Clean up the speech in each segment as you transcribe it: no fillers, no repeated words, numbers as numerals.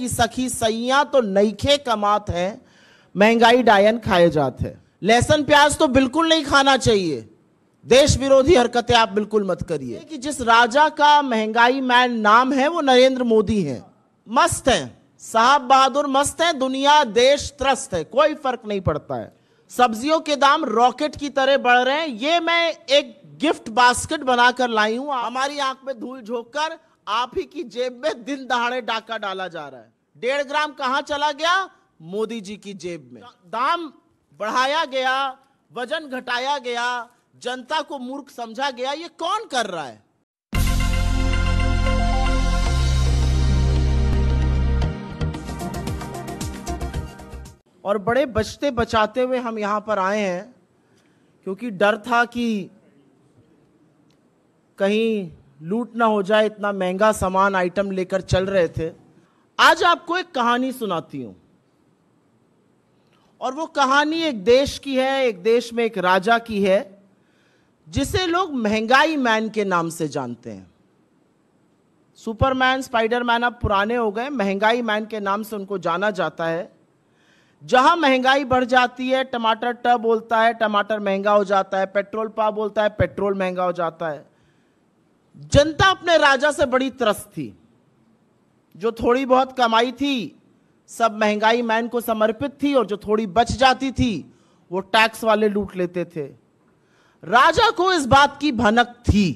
की सखी सैया तो नईखे कमात है, महंगाई डायन खाए जात है। लहसुन प्याज तो बिल्कुल नहीं खाना चाहिए, देश विरोधी हरकतें आप बिल्कुल मत करिए। कि जिस राजा का महंगाई मैन नाम है वो नरेंद्र मोदी हैं, मस्त हैं, साहब बहादुर मस्त हैं, दुनिया देश त्रस्त है, कोई फर्क नहीं पड़ता है। सब्जियों के दाम रॉकेट की तरह बढ़ रहे हैं। ये मैं एक गिफ्ट बास्केट बनाकर लाई हूँ, हमारी आंख में धूल झोंक कर आप ही की जेब में दिन दहाड़े डाका डाला जा रहा है। 1.5 ग्राम कहाँ चला गया? मोदी जी की जेब में। दाम बढ़ाया गया, वजन घटाया गया, जनता को मूर्ख समझा गया, ये कौन कर रहा है? और बड़े बचते बचाते हुए हम यहाँ पर आए हैं क्योंकि डर था कि कहीं लूट ना हो जाए, इतना महंगा सामान आइटम लेकर चल रहे थे। आज आपको एक कहानी सुनाती हूँ और वो कहानी एक देश की है, एक देश में एक राजा की है जिसे लोग महंगाई मैन के नाम से जानते हैं। सुपरमैन, स्पाइडरमैन अब पुराने हो गए, महंगाई मैन के नाम से उनको जाना जाता है। जहां महंगाई बढ़ जाती है, टमाटर ट बोलता है, टमाटर महंगा हो जाता है, पेट्रोल पा बोलता है, पेट्रोल महंगा हो जाता है। जनता अपने राजा से बड़ी त्रस्त थी। जो थोड़ी बहुत कमाई थी सब महंगाई मैन को समर्पित थी और जो थोड़ी बच जाती थी वो टैक्स वाले लूट लेते थे। राजा को इस बात की भनक थी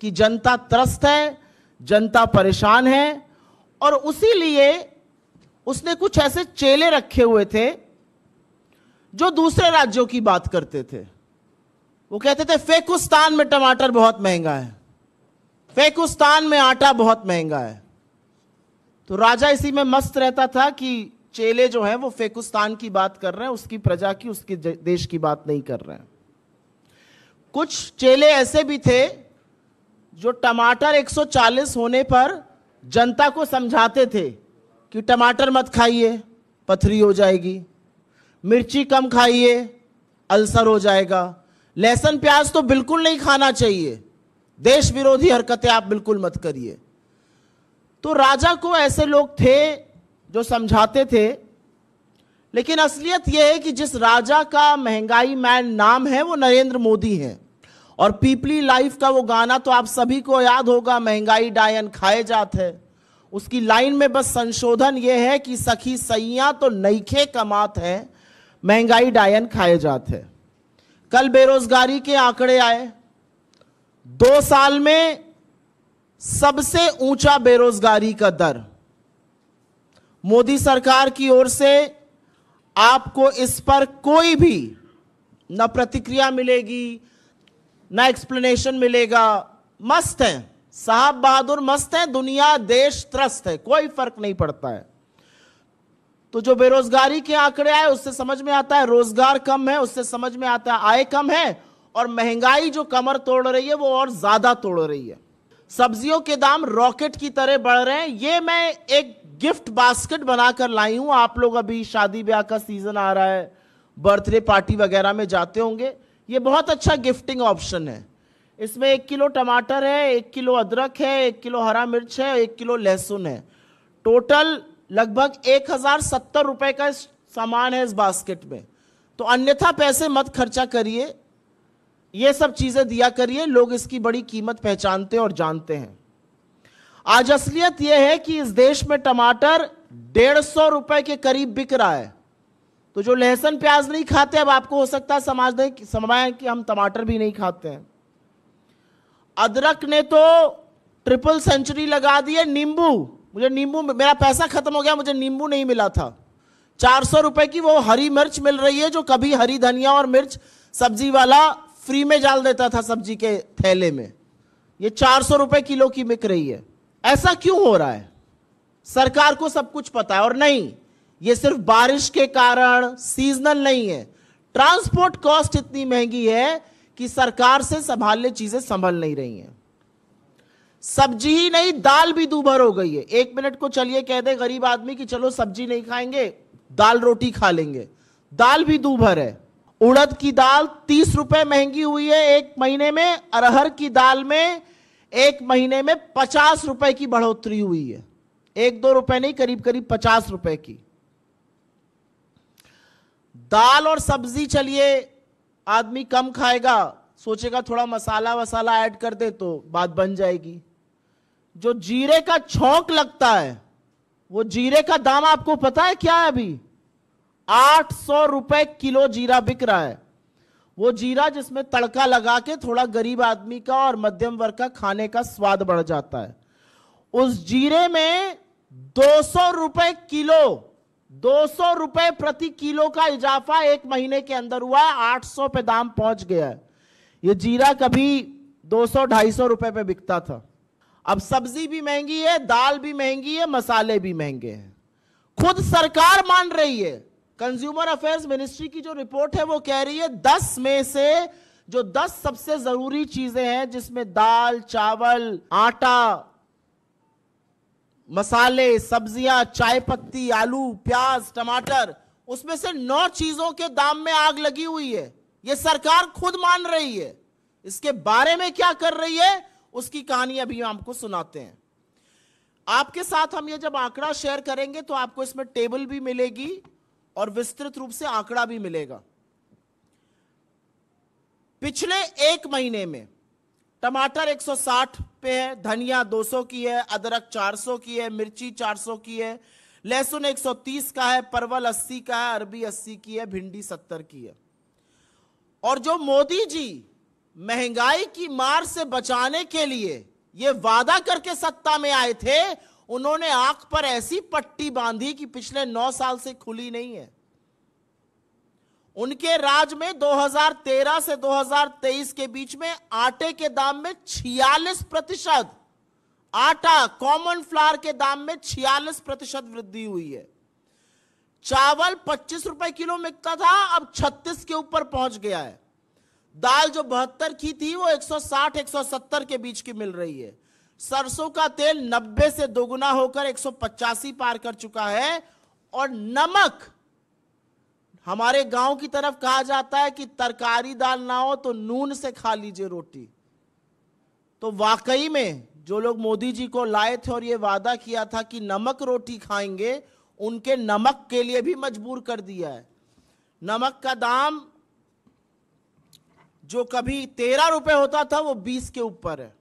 कि जनता त्रस्त है, जनता परेशान है, और उसी लिए उसने कुछ ऐसे चेले रखे हुए थे जो दूसरे राज्यों की बात करते थे। वो कहते थे फेकुस्तान में टमाटर बहुत महंगा है, फेकुस्तान में आटा बहुत महंगा है। तो राजा इसी में मस्त रहता था कि चेले जो हैं वो फेकुस्तान की बात कर रहे हैं, उसकी प्रजा की, उसके देश की बात नहीं कर रहे हैं। कुछ चेले ऐसे भी थे जो टमाटर 140 होने पर जनता को समझाते थे कि टमाटर मत खाइए, पथरी हो जाएगी, मिर्ची कम खाइए, अल्सर हो जाएगा, लहसुन प्याज तो बिल्कुल नहीं खाना चाहिए, देश विरोधी हरकतें आप बिल्कुल मत करिए। तो राजा को ऐसे लोग थे जो समझाते थे, लेकिन असलियत यह है कि जिस राजा का महंगाई मैन नाम है वो नरेंद्र मोदी हैं। और पीपली लाइफ का वो गाना तो आप सभी को याद होगा, महंगाई डायन खाए जात है। उसकी लाइन में बस संशोधन यह है कि सखी सैया तो नईखे कमात है, महंगाई डायन खाए जात है। कल बेरोजगारी के आंकड़े आए, 2 साल में सबसे ऊंचा बेरोजगारी का दर। मोदी सरकार की ओर से आपको इस पर कोई भी न प्रतिक्रिया मिलेगी न एक्सप्लेनेशन मिलेगा। मस्त हैं, साहब बहादुर मस्त हैं, दुनिया देश त्रस्त है, कोई फर्क नहीं पड़ता है। तो जो बेरोजगारी के आंकड़े आए उससे समझ में आता है रोजगार कम है, उससे समझ में आता है आय कम है, और महंगाई जो कमर तोड़ रही है वो और ज्यादा तोड़ रही है। सब्जियों के दाम रॉकेट की तरह बढ़ रहे हैं। ये मैं एक गिफ्ट बास्केट बनाकर लाई हूं। आप लोग अभी शादी ब्याह का सीजन आ रहा है, बर्थडे पार्टी वगैरह में जाते होंगे, ये बहुत अच्छा गिफ्टिंग ऑप्शन है। इसमें 1 किलो टमाटर है, 1 किलो अदरक है, 1 किलो हरा मिर्च है, 1 किलो लहसुन है। टोटल लगभग 1070 रुपये का सामान है इस बास्केट में। तो अन्यथा पैसे मत खर्चा करिए, ये सब चीज़ें दिया करिए, लोग इसकी बड़ी कीमत पहचानते और जानते हैं। आज असलियत यह है कि इस देश में टमाटर 150 रुपये के करीब बिक रहा है। तो जो लहसुन प्याज नहीं खाते, अब आपको हो सकता है समझ कि हम टमाटर भी नहीं खाते हैं। अदरक ने तो ट्रिपल सेंचुरी लगा दी है। नींबू, मुझे नींबू, मेरा पैसा खत्म हो गया, मुझे नींबू नहीं मिला था। 400 रुपये की वो हरी मिर्च मिल रही है जो कभी हरी धनिया और मिर्च सब्जी वाला फ्री में डाल देता था सब्जी के थैले में, ये 400 रुपये किलो की बिक रही है। ऐसा क्यों हो रहा है? सरकार को सब कुछ पता है। और नहीं, ये सिर्फ बारिश के कारण सीजनल नहीं है, ट्रांसपोर्ट कॉस्ट इतनी महंगी है कि सरकार से संभालने चीजें संभल नहीं रही हैं। सब्जी ही नहीं, दाल भी दूभर हो गई है। 1 मिनट को चलिए कह दे गरीब आदमी कि चलो सब्जी नहीं खाएंगे, दाल रोटी खा लेंगे, दाल भी दूभर है। उड़द की दाल 30 रुपए महंगी हुई है 1 महीने में। अरहर की दाल में 1 महीने में 50 रुपए की बढ़ोतरी हुई है। एक दो रुपए नहीं, करीब करीब 50 रुपए की दाल और सब्जी। चलिए आदमी कम खाएगा, सोचेगा थोड़ा मसाला वसाला ऐड कर दे तो बात बन जाएगी। जो जीरे का छौंक लगता है, वो जीरे का दाम आपको पता है क्या है? अभी 800 रुपए किलो जीरा बिक रहा है। वो जीरा जिसमें तड़का लगा के थोड़ा गरीब आदमी का और मध्यम वर्ग का खाने का स्वाद बढ़ जाता है, उस जीरे में 200 रुपए किलो, 200 रुपए प्रति किलो का इजाफा एक महीने के अंदर हुआ है। 800 पे दाम पहुंच गया है। ये जीरा कभी 200-250 रुपए पे बिकता था। अब सब्जी भी महंगी है, दाल भी महंगी है, मसाले भी महंगे हैं। खुद सरकार मान रही है, कंज्यूमर अफेयर्स मिनिस्ट्री की जो रिपोर्ट है वो कह रही है 10 में से जो 10 सबसे जरूरी चीजें हैं, जिसमें दाल, चावल, आटा, मसाले, सब्जियां, चाय पत्ती, आलू, प्याज, टमाटर, उसमें से 9 चीजों के दाम में आग लगी हुई है। ये सरकार खुद मान रही है। इसके बारे में क्या कर रही है उसकी कहानी अभी आपको सुनाते हैं। आपके साथ हम ये जब आंकड़ा शेयर करेंगे तो आपको इसमें टेबल भी मिलेगी और विस्तृत रूप से आंकड़ा भी मिलेगा। पिछले एक महीने में टमाटर 160 पे है, धनिया 200 की है, अदरक 400 की है, मिर्ची 400 की है, लहसुन 130 का है, परवल 80 का है, अरबी 80 की है, भिंडी 70 की है। और जो मोदी जी महंगाई की मार से बचाने के लिए ये वादा करके सत्ता में आए थे, उन्होंने आंख पर ऐसी पट्टी बांधी कि पिछले 9 साल से खुली नहीं है। उनके राज में 2013 से 2023 के बीच में आटे के दाम में 46%, आटा कॉमन फ्लावर के दाम में 46% वृद्धि हुई है। चावल 25 रुपए किलो बिकता था, अब 36 के ऊपर पहुंच गया है। दाल जो 72 की थी वो 160-170 के बीच की मिल रही है। सरसों का तेल 90 से दोगुना होकर 185 पार कर चुका है। और नमक, हमारे गांव की तरफ कहा जाता है कि तरकारी दाल ना हो तो नून से खा लीजिए रोटी। तो वाकई में जो लोग मोदी जी को लाए थे और ये वादा किया था कि नमक रोटी खाएंगे, उनके नमक के लिए भी मजबूर कर दिया है। नमक का दाम जो कभी 13 रुपए होता था वो 20 के ऊपर है।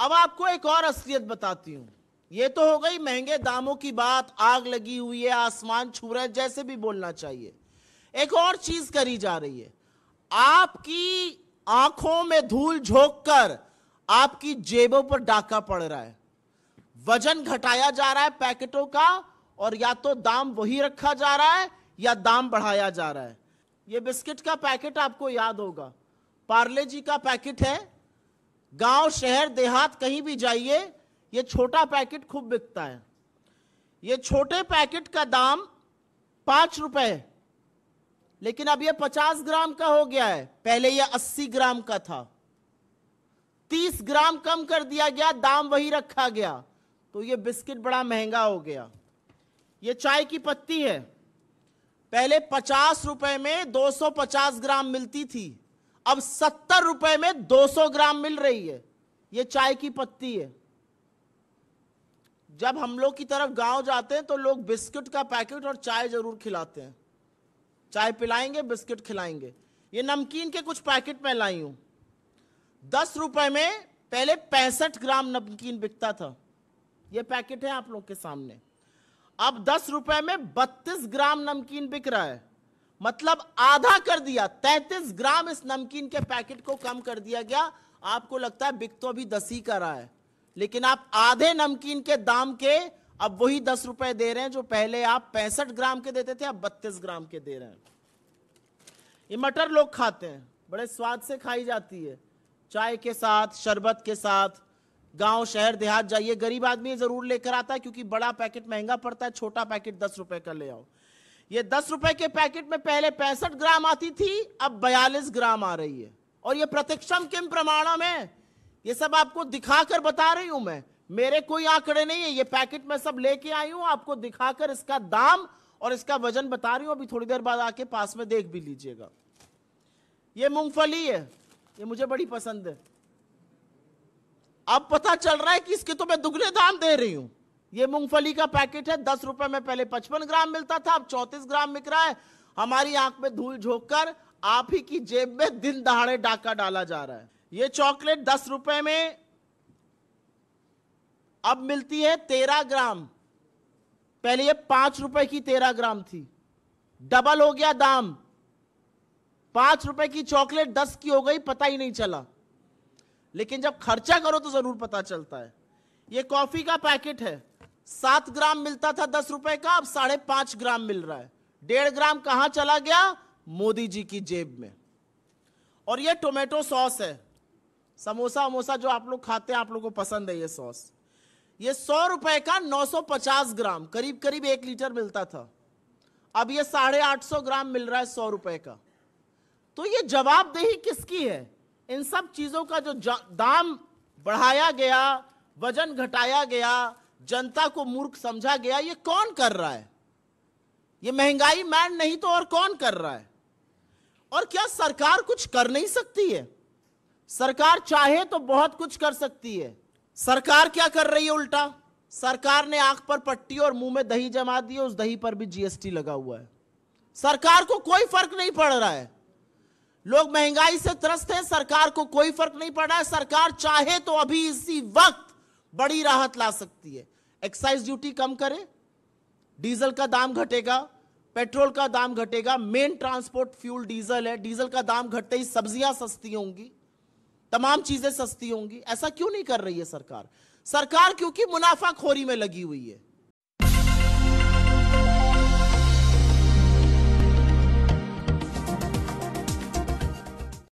अब आपको एक और असलियत बताती हूं। ये तो हो गई महंगे दामों की बात, आग लगी हुई है, आसमान छू रहा है, जैसे भी बोलना चाहिए। एक और चीज करी जा रही है, आपकी आंखों में धूल झोंककर आपकी जेबों पर डाका पड़ रहा है। वजन घटाया जा रहा है पैकेटों का और या तो दाम वही रखा जा रहा है या दाम बढ़ाया जा रहा है। ये बिस्किट का पैकेट आपको याद होगा, पार्ले जी का पैकेट है। गांव, शहर, देहात कहीं भी जाइए, ये छोटा पैकेट खूब बिकता है। ये छोटे पैकेट का दाम 5 रुपए, लेकिन अब ये 50 ग्राम का हो गया है। पहले ये 80 ग्राम का था, 30 ग्राम कम कर दिया गया, दाम वही रखा गया, तो ये बिस्किट बड़ा महंगा हो गया। ये चाय की पत्ती है, पहले 50 रुपए में 250 ग्राम मिलती थी, अब 70 रुपए में 200 ग्राम मिल रही है। ये चाय की पत्ती है। जब हम लोग की तरफ गांव जाते हैं तो लोग बिस्किट का पैकेट और चाय जरूर खिलाते हैं, चाय पिलाएंगे, बिस्किट खिलाएंगे। ये नमकीन के कुछ पैकेट मैं लाई हूं। 10 रुपए में पहले 65 ग्राम नमकीन बिकता था, ये पैकेट है आप लोग के सामने। अब 10 रुपए में 32 ग्राम नमकीन बिक रहा है, मतलब आधा कर दिया, 33 ग्राम इस नमकीन के पैकेट को कम कर दिया गया। आपको लगता है बिक तो अभी 10 ही का रहा है, लेकिन आप आधे नमकीन के दाम के अब वही 10 रुपए दे रहे हैं जो पहले आप 65 ग्राम के देते थे, अब 32 ग्राम के दे रहे हैं। ये मटर लोग खाते हैं, बड़े स्वाद से खाई जाती है, चाय के साथ, शरबत के साथ। गांव, शहर, देहात जाइए, गरीब आदमी जरूर लेकर आता है, क्योंकि बड़ा पैकेट महंगा पड़ता है, छोटा पैकेट 10 रुपए का ले आओ। ये 10 रुपए के पैकेट में पहले 65 ग्राम आती थी, अब 42 ग्राम आ रही है। और ये प्रत्यक्षम किम प्रमाणम है, ये सब आपको दिखाकर बता रही हूं मैं, मेरे कोई आंकड़े नहीं है। ये पैकेट मैं सब लेके आई हूं, आपको दिखाकर इसका दाम और इसका वजन बता रही हूं। अभी थोड़ी देर बाद आके पास में देख भी लीजिएगा। ये मूंगफली है, ये मुझे बड़ी पसंद है। अब पता चल रहा है कि इसके तो मैं दुगने दाम दे रही हूं। ये मूंगफली का पैकेट है, 10 रुपए में पहले 55 ग्राम मिलता था, अब 34 ग्राम बिक रहा है। हमारी आंख में धूल झोंक कर आप ही की जेब में दिन दहाड़े डाका डाला जा रहा है। ये चॉकलेट 10 रुपए में अब मिलती है 13 ग्राम, पहले ये 5 रुपए की 13 ग्राम थी, डबल हो गया दाम। 5 रुपए की चॉकलेट 10 की हो गई, पता ही नहीं चला, लेकिन जब खर्चा करो तो जरूर पता चलता है। ये कॉफी का पैकेट है, 7 ग्राम मिलता था 10 रुपए का, अब 5.5 ग्राम मिल रहा है। 1.5 ग्राम कहां चला गया? मोदी जी की जेब में। और ये टोमेटो सॉस है, समोसा वमोसा जो आप लोग खाते हैं, आप लोगों को पसंद है ये सॉस। ये 100 रुपए का 950 ग्राम, करीब करीब 1 लीटर मिलता था, अब ये 850 ग्राम मिल रहा है 100 रुपए का। तो ये जवाबदेही किसकी है? इन सब चीजों का जो दाम बढ़ाया गया, वजन घटाया गया, जनता को मूर्ख समझा गया, ये कौन कर रहा है? ये महंगाई मैन नहीं तो और कौन कर रहा है? और क्या सरकार कुछ कर नहीं सकती है? सरकार चाहे तो बहुत कुछ कर सकती है। सरकार क्या कर रही है? उल्टा सरकार ने आंख पर पट्टी और मुंह में दही जमा दी है, उस दही पर भी जीएसटी लगा हुआ है। सरकार को कोई फर्क नहीं पड़ रहा है, लोग महंगाई से त्रस्त हैं, सरकार को कोई फर्क नहीं पड़ रहा है। सरकार चाहे तो अभी इसी वक्त बड़ी राहत ला सकती है, एक्साइज ड्यूटी कम करे, डीजल का दाम घटेगा, पेट्रोल का दाम घटेगा, मेन ट्रांसपोर्ट फ्यूल डीजल है, डीजल का दाम घटते ही सब्जियां सस्ती होंगी, तमाम चीजें सस्ती होंगी। ऐसा क्यों नहीं कर रही है सरकार? सरकार क्योंकि मुनाफाखोरी में लगी हुई है।